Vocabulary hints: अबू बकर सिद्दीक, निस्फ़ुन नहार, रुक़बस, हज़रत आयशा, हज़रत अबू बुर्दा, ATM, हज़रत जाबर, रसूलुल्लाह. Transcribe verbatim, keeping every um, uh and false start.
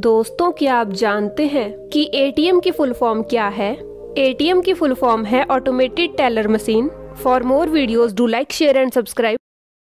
दोस्तों, क्या आप जानते हैं कि ए टी एम की फुल फॉर्म क्या है? ए टी एम की फुल फॉर्म है automated teller machine. For more videos do like share and subscribe.